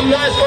Come on, guys.